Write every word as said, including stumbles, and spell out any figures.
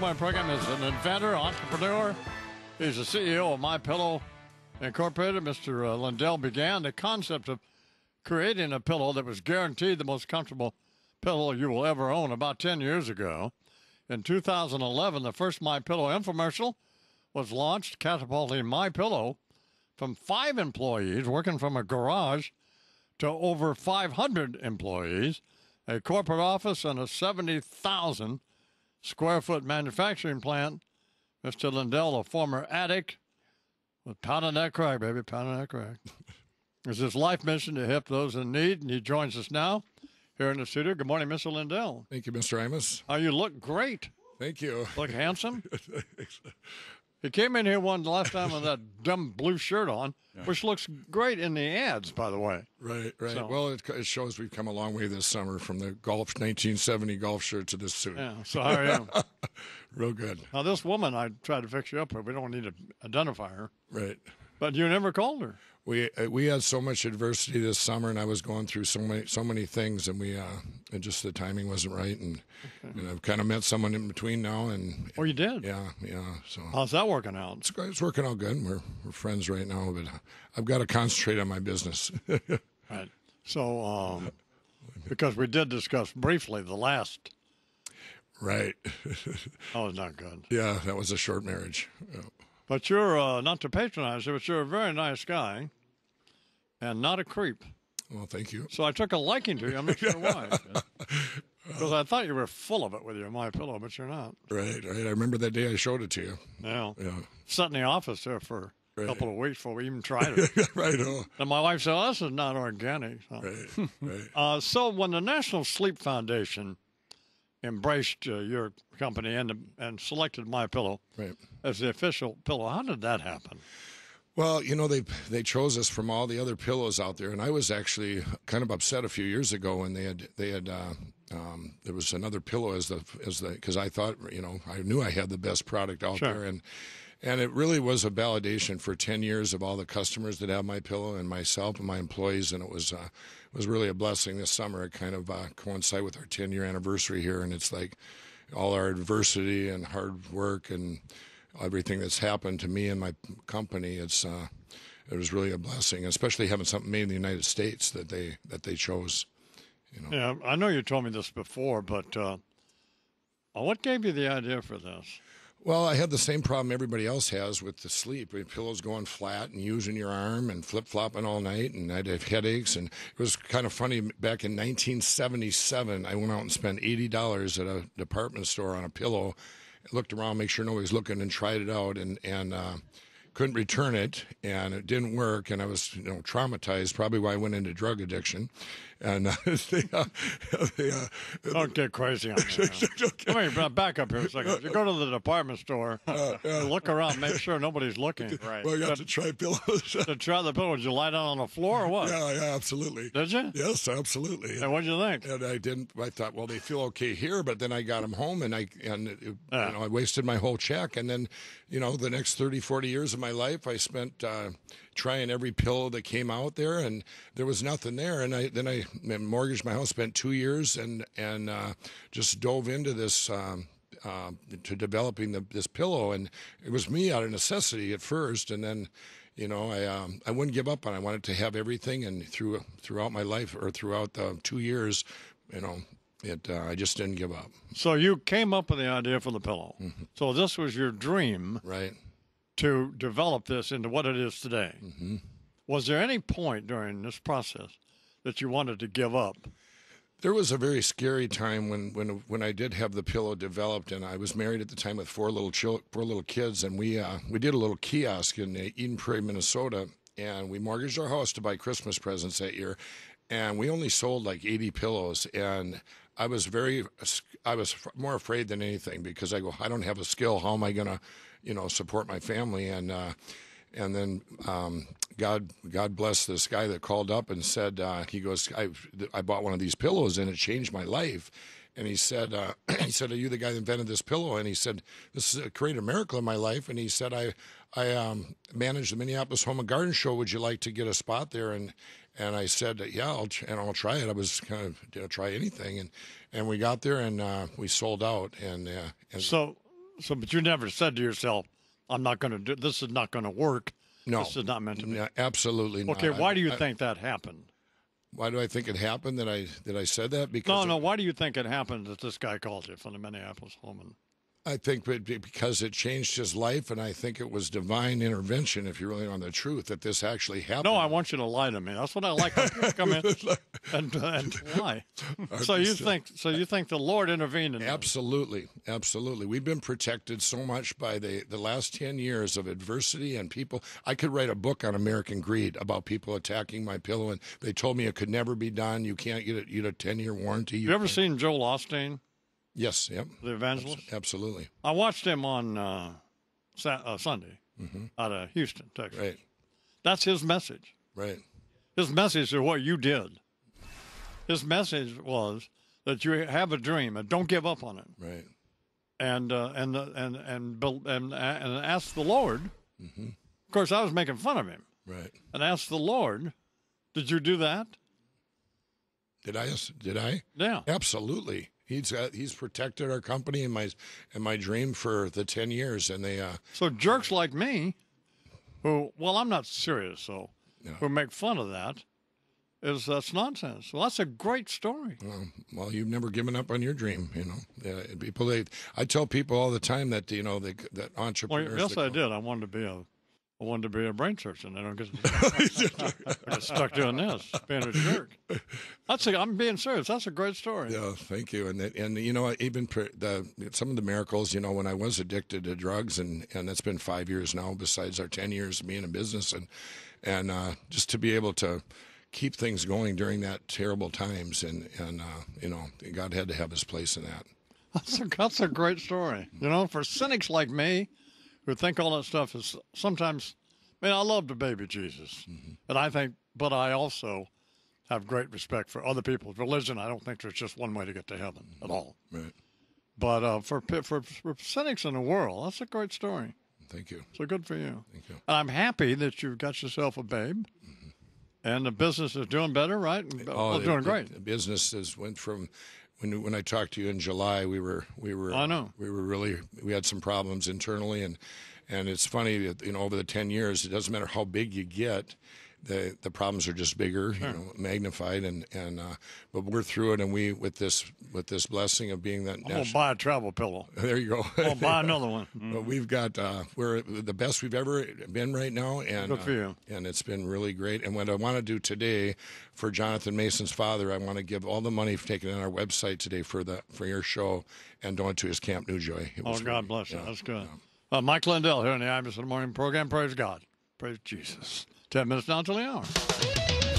My program is an inventor, entrepreneur. He's the C E O of MyPillow Incorporated. Mister Lindell began the concept of creating a pillow that was guaranteed the most comfortable pillow you will ever own about ten years ago. In two thousand eleven, the first MyPillow infomercial was launched, catapulting MyPillow from five employees working from a garage to over five hundred employees, a corporate office, and a seventy thousand square foot manufacturing plant. Mister Lindell, a former addict, was pounding that crack, baby, pounding that crack. It's his life mission to help those in need, and he joins us now here in the studio. Good morning, Mister Lindell. Thank you, Mister Imus. Oh, you look great. Thank you. Look handsome. He came in here one last time with that dumb blue shirt on, yeah, which looks great in the ads, by the way. Right, right. So, well, it, it shows we've come a long way this summer from the golf nineteen seventy golf shirt to this suit. Yeah, so how are you? Real good. Now, this woman I tried to fix you up with, we don't need to identify her. Right. But you never called her. We uh, we had so much adversity this summer, and I was going through so many so many things, and we uh, and just the timing wasn't right, and okay. and I've kind of met someone in between now, and oh, you did, yeah, yeah. So how's that working out? It's, it's working out good. We're we're friends right now, but I've got to concentrate on my business. Right. So um, because we did discuss briefly the last. Right. That was not good. Yeah, that was a short marriage. Yeah. But you're, uh, not to patronize you, but you're a very nice guy and not a creep. Well, thank you. So I took a liking to you. I'm not sure why. Because I thought you were full of it with your MyPillow, but you're not. Right, right. I remember that day I showed it to you. Yeah. Yeah. Sat in the office there for right. a couple of weeks before we even tried it. Right. Oh. And my wife said, oh, this is not organic. So. Right, right. uh, so when the National Sleep Foundation embraced uh, your company and and selected MyPillow right. as the official pillow. How did that happen? Well, you know, they they chose us from all the other pillows out there, and I was actually kind of upset a few years ago when they had they had uh, um, there was another pillow as the as the because I thought, you know, I knew I had the best product out sure. there, and and it really was a validation for ten years of all the customers that have MyPillow and myself and my employees, and it was uh, it was really a blessing this summer. It kind of uh, coincided with our ten-year anniversary here, and it's like all our adversity and hard work and everything that's happened to me and my company. It's uh, it was really a blessing, especially having something made in the United States that they that they chose. You know. Yeah, I know you told me this before, but uh, what gave you the idea for this? Well, I had the same problem everybody else has with the sleep. Your pillows going flat and using your arm and flip-flopping all night, and I'd have headaches. And it was kind of funny. Back in nineteen seventy-seven, I went out and spent eighty dollars at a department store on a pillow, looked around, make sure nobody's looking, and tried it out, and, and uh, couldn't return it, and it didn't work, and I was, you know, traumatized, probably why I went into drug addiction. And uh, they, uh, they, uh, don't get crazy on that. Come here, back up here a second. You go to the department store, uh, yeah. look around, make sure nobody's looking. Right. Well, you got to try pillows. To try the pillows, you lie down on the floor or what? Yeah, yeah, absolutely. Did you? Yes, absolutely. And what'd you think? And I didn't. I thought, well, they feel okay here, but then I got them home, and I and it, yeah. you know, I wasted my whole check, and then, you know, the next thirty, forty years of my life, I spent uh, trying every pillow that came out there, and there was nothing there, and I then I. mortgaged my house, spent two years, and and uh, just dove into this um, uh, to developing the, this pillow, and it was me out of necessity at first, and then, you know, I um, I wouldn't give up on it. I wanted to have everything, and through throughout my life or throughout the two years, you know, it uh, I just didn't give up. So you came up with the idea for the pillow. Mm-hmm. So this was your dream, right? To develop this into what it is today. Mm-hmm. Was there any point during this process that you wanted to give up? There was a very scary time when, when when I did have the pillow developed, and I was married at the time with four little chil four little kids, and we uh, we did a little kiosk in Eden Prairie, Minnesota, and we mortgaged our house to buy Christmas presents that year, and we only sold like eighty pillows, and I was very I was more afraid than anything, because I go, I don't have a skill. How am I gonna, you know, support my family? And uh, and then um, God, God bless this guy that called up and said, uh, he goes, I, I bought one of these pillows and it changed my life. And he said, uh, he said, are you the guy that invented this pillow? And he said, this is a created miracle in my life. And he said, I, I um, managed the Minneapolis Home and Garden Show. Would you like to get a spot there? And and I said, yeah, I'll and I'll try it. I was kind of you know, try anything. And and we got there, and uh, we sold out. And, uh, and so So, but you never said to yourself, I'm not going to do this, is not going to work. No. This is not meant to be. No, absolutely not. Okay, why do you I, think that happened? Why do I think it happened that I that I said that? Because No, no, it, why do you think it happened that this guy called you from the Minneapolis Home and I think it, because it changed his life, and I think it was divine intervention, if you really want the truth, that this actually happened. No, I want you to lie to me. That's what I like. Come in and, and lie. So you think so you think the Lord intervened in this? Absolutely. Absolutely. We've been protected so much by the, the last ten years of adversity and people. I could write a book on American greed about people attacking MyPillow, and they told me it could never be done. You can't get a, you know, ten-year warranty. You, you ever seen Joel Osteen? Yes, yep. The evangelist? Absolutely. I watched him on uh, Sa- uh, Sunday mm-hmm. out of Houston, Texas. Right. That's his message. Right. His message is what you did. His message was that you have a dream and don't give up on it. Right. And uh, and, the, and and and and and ask the Lord. Mm-hmm. Of course, I was making fun of him. Right. And ask the Lord, did you do that? Did I? Did I? Yeah. Absolutely. He's uh, he's protected our company and my and my dream for the ten years, and they. Uh, so jerks like me, who well, I'm not serious, so no. who make fun of that, is that's nonsense. Well, that's a great story. Well, well, you've never given up on your dream, you know. Uh, people, they, I tell people all the time that you know they, that entrepreneurs. Well, yes, I did. I wanted to be a. I wanted to be a brain surgeon. I don't get I stuck doing this, being a jerk. That's a, I'm being serious. That's a great story. Yeah, thank you. And that, and you know, even per, the some of the miracles. You know, when I was addicted to drugs, and, and that's been five years now. Besides our ten years of being in business, and and uh, just to be able to keep things going during that terrible times, and and uh, you know, God had to have His place in that. That's a, that's a great story. You know, for cynics like me, who think all that stuff is sometimes, I mean, I love the baby Jesus. Mm-hmm. And I think, but I also have great respect for other people's religion. I don't think there's just one way to get to heaven at all. Right. But uh, for, for, for cynics in the world, that's a great story. Thank you. So good for you. Thank you. And I'm happy that you've got yourself a babe. Mm-hmm. And the business is doing better, right? Oh, well, it, doing great. The, the business has went from... When, when I talked to you in July, we were we were I know. we were really we had some problems internally, and and it's funny that, you know, over the ten years, it doesn't matter how big you get, the the problems are just bigger, sure. you know, magnified, and and uh, but we're through it, and we with this with this blessing of being that. I'm national, gonna buy a travel pillow. There you go. I'll buy another one. Mm-hmm. But we've got uh, we're the best we've ever been right now, and good for you. Uh, and it's been really great. And what I want to do today for Jonathan Mason's father, I want to give all the money taken on our website today for the for your show and donate to his Camp New Joy. It oh, God really, bless you. Yeah, that's good. Yeah. Uh, Mike Lindell here on the Imus in the Morning program. Praise God. Praise Jesus. ten minutes now until the hour.